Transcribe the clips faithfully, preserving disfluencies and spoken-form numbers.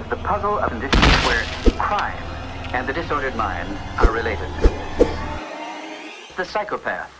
is the puzzle of conditions where crime and the disordered mind are related. The psychopath.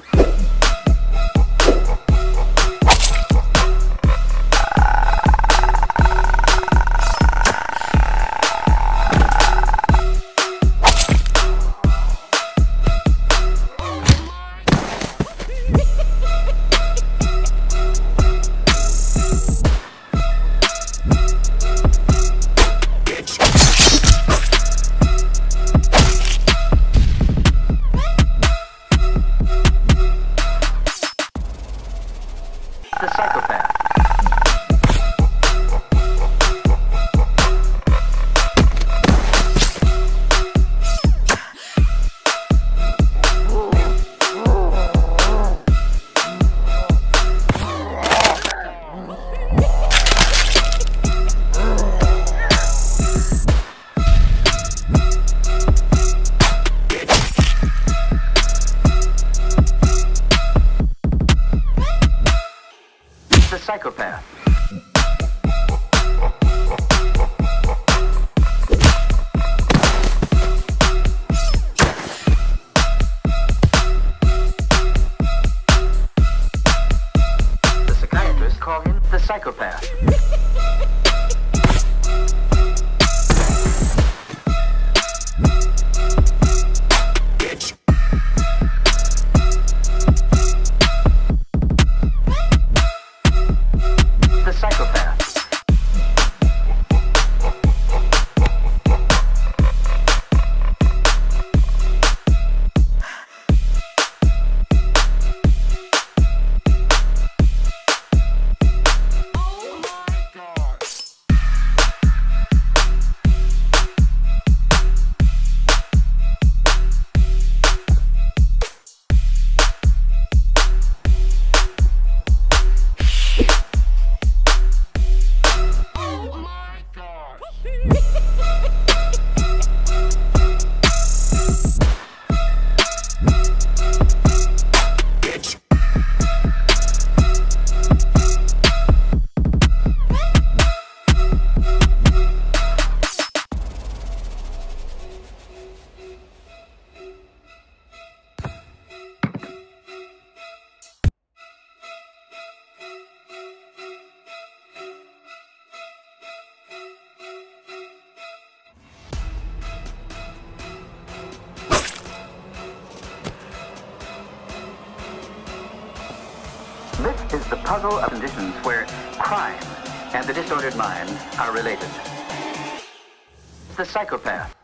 Psychopath. The psychiatrists call him the psychopath. This is the puzzle of conditions where crime and the disordered mind are related. The psychopath.